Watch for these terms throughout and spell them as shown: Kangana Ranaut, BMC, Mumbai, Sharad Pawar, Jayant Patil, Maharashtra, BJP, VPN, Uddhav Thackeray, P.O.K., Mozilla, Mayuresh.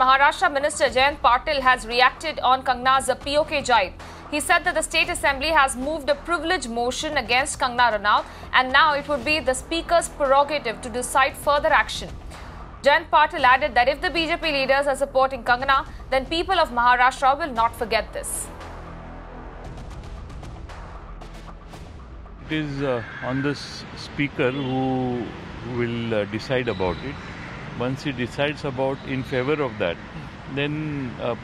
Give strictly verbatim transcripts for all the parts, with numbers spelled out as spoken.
Maharashtra Minister Jayant Patil has reacted on Kangana's P O K jibe. He said that the State Assembly has moved a privilege motion against Kangana Ranaut and now it would be the Speaker's prerogative to decide further action. Jayant Patil added that if the B J P leaders are supporting Kangana, then people of Maharashtra will not forget this. It is uh, on the Speaker who will uh, decide about it. Once he decides about in favor of that, then uh, uh,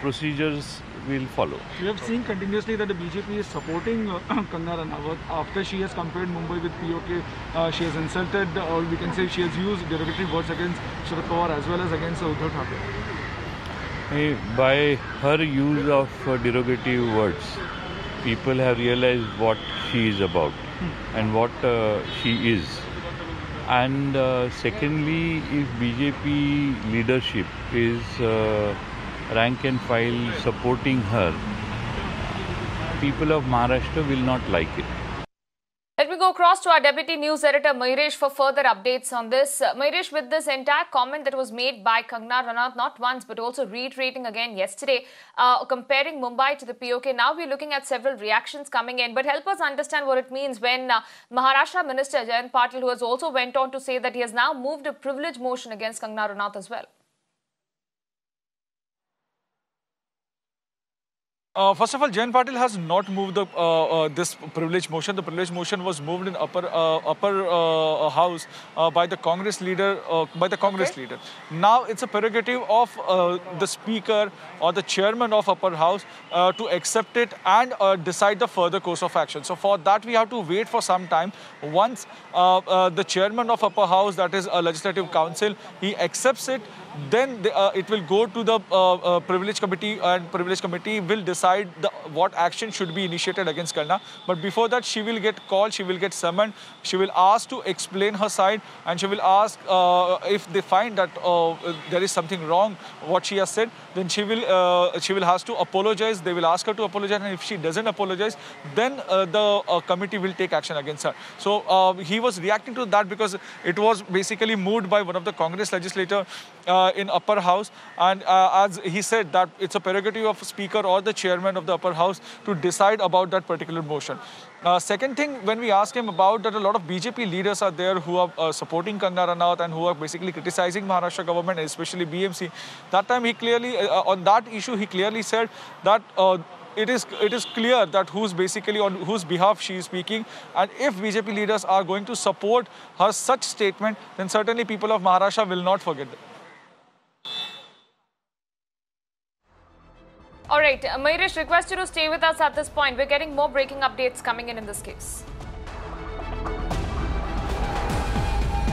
procedures will follow. We have seen continuously that the B J P is supporting uh, Kangana Ranaut. After she has compared Mumbai with P O K, uh, she has insulted, or we can say she has used derogatory words against Sharad Pawar as well as against Uddhav Thackeray. By her use of uh, derogatory words, people have realized what she is about hmm. and what uh, she is. And uh, secondly, if B J P leadership is uh, rank and file supporting her, people of Maharashtra will not like it. Let me go across to our deputy news editor Mayuresh for further updates on this. Uh, Mayuresh, with this entire comment that was made by Kangana Ranaut, not once but also reiterating again yesterday, uh, comparing Mumbai to the P O K, now we're looking at several reactions coming in. But help us understand what it means when uh, Maharashtra Minister Jayant Patil, who has also went on to say that he has now moved a privilege motion against Kangana Ranaut as well. Uh, first of all, Jayant Patil has not moved the, uh, uh, this privilege motion. The privilege motion was moved in upper uh, upper uh, house uh, by the Congress leader. Uh, by the Congress okay. leader. Now it's a prerogative of uh, the Speaker or the Chairman of upper house uh, to accept it and uh, decide the further course of action. So for that we have to wait for some time. Once uh, uh, the Chairman of upper house, that is a Legislative Council, he accepts it, then the, uh, it will go to the uh, uh, Privilege Committee, and Privilege Committee will decide The, what action should be initiated against Kangana. But before that, she will get called, she will get summoned, she will ask to explain her side, and she will ask uh, if they find that uh, there is something wrong, what she has said, then she will uh, she will has to apologize. They will ask her to apologize, and if she doesn't apologize, then uh, the uh, committee will take action against her. So uh, he was reacting to that because it was basically moved by one of the Congress legislator uh, in upper house, and uh, as he said that it's a prerogative of Speaker or the Chair of the upper house to decide about that particular motion. Uh, second thing, when we asked him about that, a lot of B J P leaders are there who are uh, supporting Kangana Ranaut and who are basically criticizing Maharashtra government, especially B M C. That time he clearly, uh, on that issue, he clearly said that uh, It is, it is clear that who's basically on whose behalf she is speaking, and if B J P leaders are going to support her such statement, then certainly people of Maharashtra will not forget that. All right, Mayuresh, request you to stay with us at this point. We're getting more breaking updates coming in in this case.